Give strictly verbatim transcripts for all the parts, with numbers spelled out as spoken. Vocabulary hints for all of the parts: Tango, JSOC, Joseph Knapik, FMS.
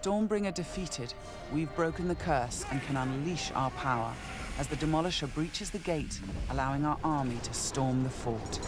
Stormbringer defeated, we've broken the curse and can unleash our power as the Demolisher breaches the gate, allowing our army to storm the fort.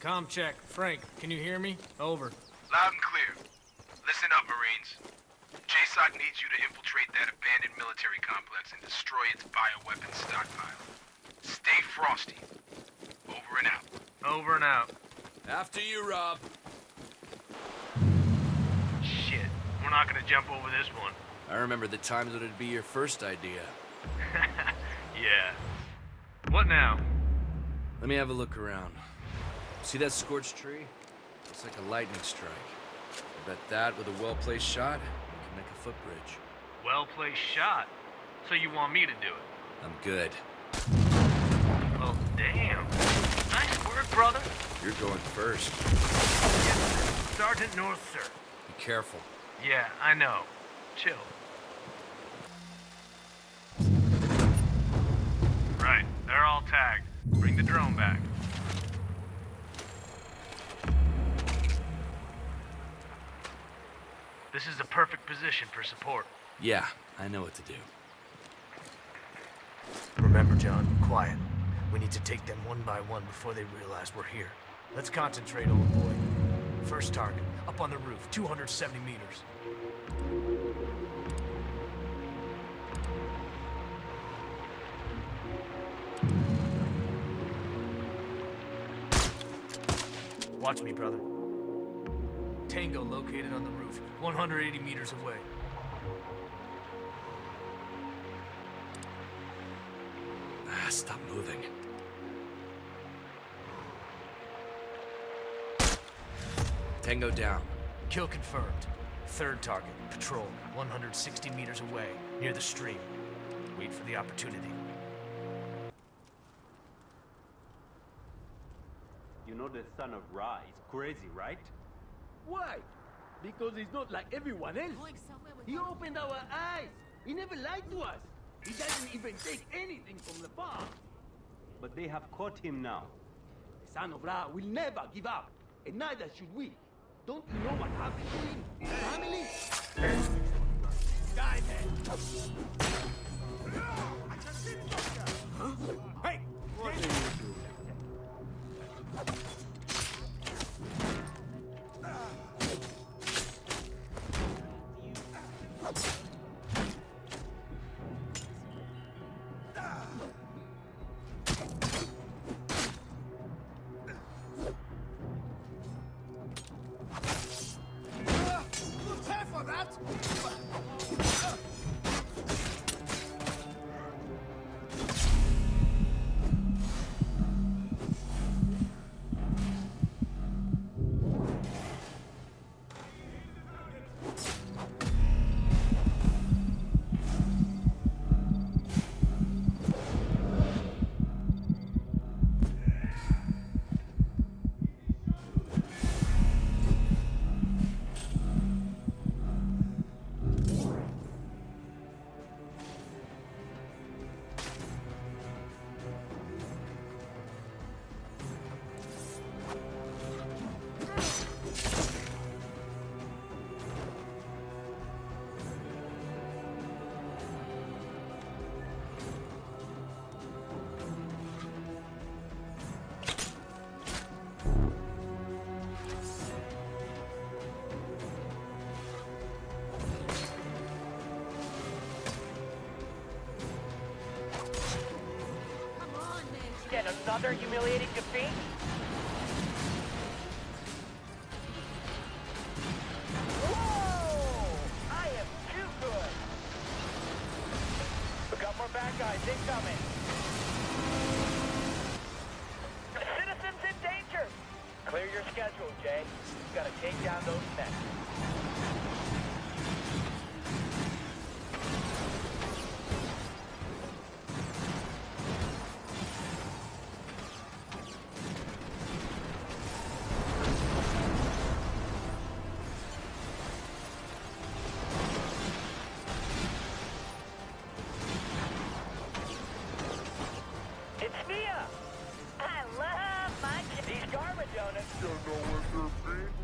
Comm check. Frank, can you hear me? Over. Loud and clear. Listen up, Marines. J SOC needs you to infiltrate that abandoned military complex and destroy its bioweapons stockpile. Stay frosty. Over and out. Over and out. After you, Rob. Shit. We're not gonna jump over this one. I remember the times when it'd be your first idea. Yeah. What now? Let me have a look around. See that scorched tree? It's like a lightning strike. I bet that, with a well-placed shot, we can make a footbridge. Well-placed shot? So you want me to do it? I'm good. Oh, damn. Nice work, brother. You're going first. Yes, Sergeant North, sir. Be careful. Yeah, I know. Chill. Right, they're all tagged. Bring the drone back. This is the perfect position for support. Yeah, I know what to do. Remember, John, quiet. We need to take them one by one before they realize we're here. Let's concentrate, old boy. First target, up on the roof, two hundred seventy meters. Watch me, brother. Tango located on the roof, one hundred eighty meters away. Ah, stop moving. Tango down. Kill confirmed. Third target, patrol, one hundred sixty meters away, near the stream. Wait for the opportunity. You know the son of Ra is crazy, right? Why? Because he's not like everyone else. He opened our eyes. He never lied to us. He doesn't even take anything from the farm. But they have caught him now. The son of Ra will never give up, and neither should we. Don't you know what happened to him? Family? Die, man. Huh? Hey! What do you do? Another humiliating defeat? Whoa! I guys incoming. Citizens in danger. Clear your schedule, Jay. You've got to take down those men. It's Mia! I love my... These garbage donuts don't know what they're being.